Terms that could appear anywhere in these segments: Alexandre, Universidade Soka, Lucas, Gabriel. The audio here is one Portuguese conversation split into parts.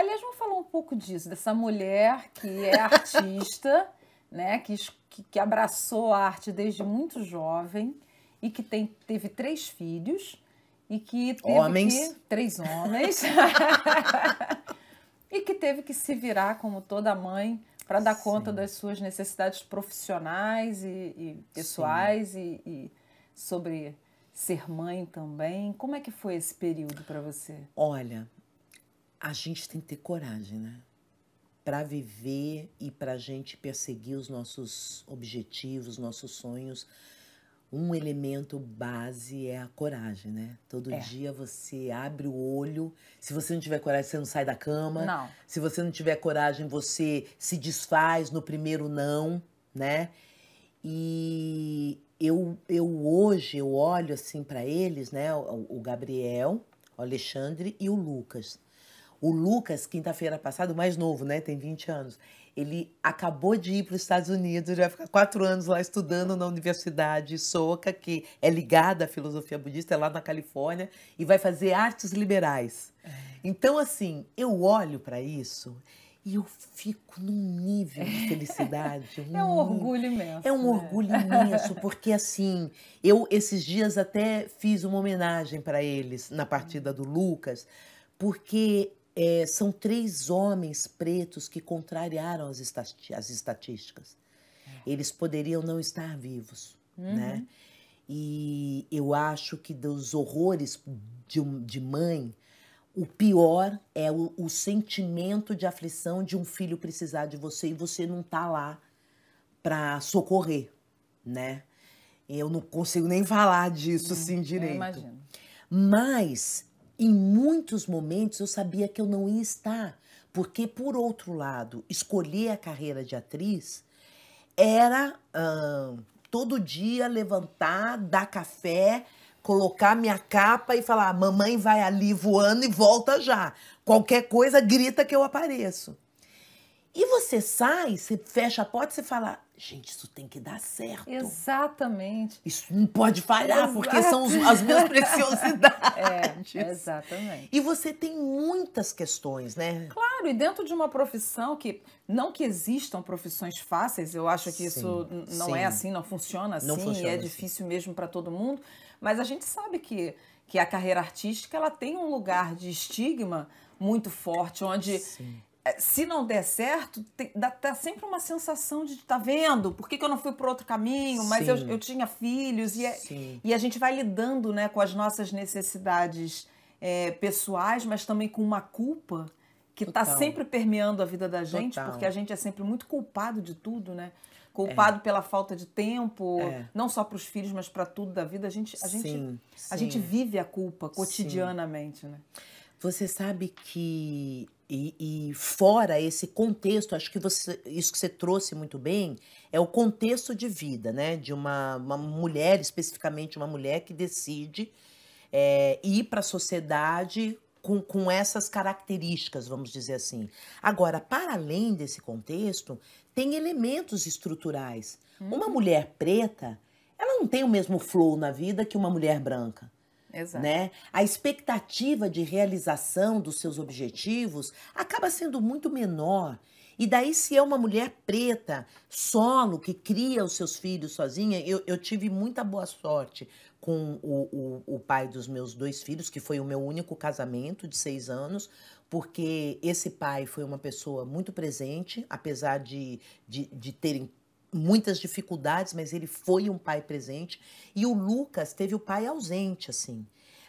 Aliás, vamos falar um pouco disso, dessa mulher que é artista, né, que abraçou a arte desde muito jovem e que teve 3 filhos e que teve três homens e que teve que se virar como toda mãe para dar conta das suas necessidades profissionais e pessoais e sobre ser mãe também. Como é que foi esse período para você? Olha, a gente tem que ter coragem, né? Para viver e para a gente perseguir os nossos objetivos, nossos sonhos, um elemento base é a coragem, né? Todo dia você abre o olho. Se você não tiver coragem, você não sai da cama. Não. Se você não tiver coragem, você se desfaz no primeiro não, né? E eu hoje eu olho assim para eles, né? O Gabriel, o Alexandre e o Lucas. O Lucas, quinta-feira passada, o mais novo, né? Tem 20 anos. Ele acabou de ir para os Estados Unidos, já vai ficar 4 anos lá estudando na Universidade Soka, que é ligada à filosofia budista, é lá na Califórnia, e vai fazer artes liberais. Então, assim, eu olho para isso e eu fico num nível de felicidade. É um orgulho imenso. É um orgulho imenso, porque, assim, eu esses dias até fiz uma homenagem para eles na partida do Lucas, porque... são 3 homens pretos que contrariaram as estatísticas. Eles poderiam não estar vivos, né? E eu acho que dos horrores de mãe, o pior é o sentimento de aflição de um filho precisar de você e você não tá lá para socorrer, né? Eu não consigo nem falar disso assim direito. Eu imagino. Mas... em muitos momentos eu sabia que eu não ia estar, porque, por outro lado, escolher a carreira de atriz era todo dia levantar, dar café, colocar minha capa e falar: mamãe vai ali voando e volta já. Qualquer coisa, grita que eu apareço. E você sai, você fecha a porta e você fala: gente, isso tem que dar certo. Exatamente. Isso não pode falhar, porque são as minhas preciosidades. Exatamente. E você tem muitas questões, né? Claro, e dentro de uma profissão que... não que existam profissões fáceis, eu acho que isso não é assim, não funciona assim, é difícil mesmo para todo mundo, mas a gente sabe que a carreira artística ela tem um lugar de estigma muito forte, onde... se não der certo, dá sempre uma sensação de, tá vendo? Por que eu não fui por outro caminho? Mas eu tinha filhos. E a gente vai lidando, né, com as nossas necessidades pessoais, mas também com uma culpa que tá sempre permeando a vida da gente, porque a gente é sempre muito culpado de tudo, né? Culpado pela falta de tempo, não só para os filhos, mas para tudo da vida. A gente vive a culpa cotidianamente, né? Você sabe que... E fora esse contexto, acho que isso que você trouxe muito bem, é o contexto de vida, né? De uma mulher, especificamente uma mulher que decide ir para a sociedade com essas características, vamos dizer assim. Agora, para além desse contexto, tem elementos estruturais. Uma mulher preta, ela não tem o mesmo flow na vida que uma mulher branca. Exato. Né? A expectativa de realização dos seus objetivos acaba sendo muito menor. E daí, se é uma mulher preta, solo, que cria os seus filhos sozinha, eu tive muita boa sorte com o pai dos meus 2 filhos, que foi o meu único casamento de 6 anos, porque esse pai foi uma pessoa muito presente, apesar de terem muitas dificuldades, mas ele foi um pai presente. E o Lucas teve o pai ausente, assim.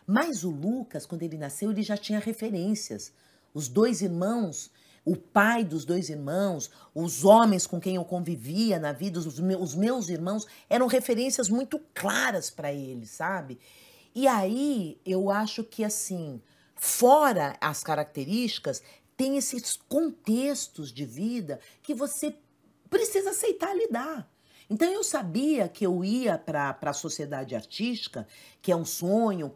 Mas o Lucas, quando ele nasceu, ele já tinha referências. Os 2 irmãos, o pai dos 2 irmãos, os homens com quem eu convivia na vida, os meus irmãos, eram referências muito claras para ele, sabe? E aí, eu acho que, assim, fora as características, tem esses contextos de vida que você precisa aceitar lidar. Então, eu sabia que eu ia para a sociedade artística, que é um sonho,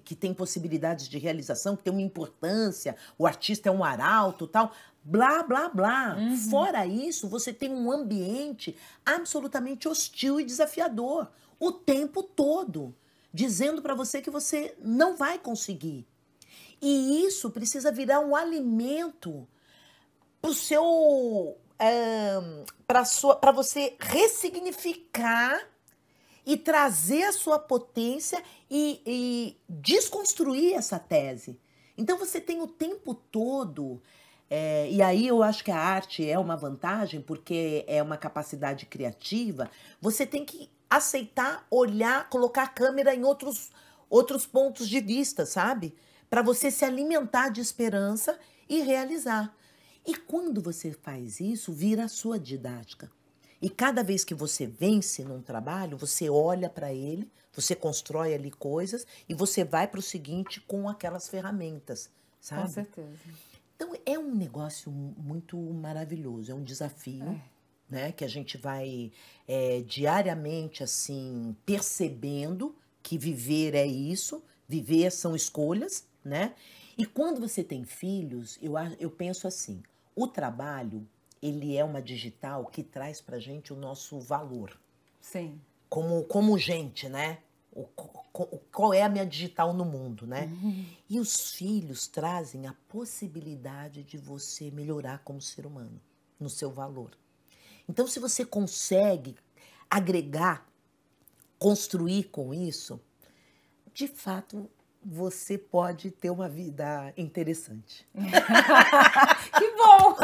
que tem possibilidades de realização, que tem uma importância, o artista é um arauto, tal, blá, blá, blá. Fora isso, você tem um ambiente absolutamente hostil e desafiador, o tempo todo, dizendo para você que você não vai conseguir. E isso precisa virar um alimento para o seu... para você ressignificar e trazer a sua potência e desconstruir essa tese. Então você tem o tempo todo, e aí eu acho que a arte é uma vantagem, porque é uma capacidade criativa, você tem que aceitar, olhar, colocar a câmera em outros pontos de vista, sabe? Para você se alimentar de esperança e realizar. E quando você faz isso, vira a sua didática. E cada vez que você vence num trabalho, você olha para ele, você constrói ali coisas e você vai para o seguinte com aquelas ferramentas, sabe? Com certeza. Então, é um negócio muito maravilhoso, é um desafio, né? Que a gente vai diariamente, assim, percebendo que viver é isso, viver são escolhas, né? E quando você tem filhos, eu penso assim, o trabalho, ele é uma digital que traz pra gente o nosso valor. Sim. Como gente, né? Qual é a minha digital no mundo, né? Uhum. E os filhos trazem a possibilidade de você melhorar como ser humano, no seu valor. Então, se você consegue agregar, construir com isso, de fato... você pode ter uma vida interessante. Que bom!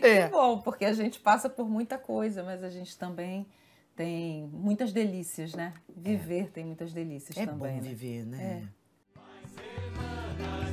Que bom, porque a gente passa por muita coisa, mas a gente também tem muitas delícias, né? Viver tem muitas delícias também. É bom viver, né? É.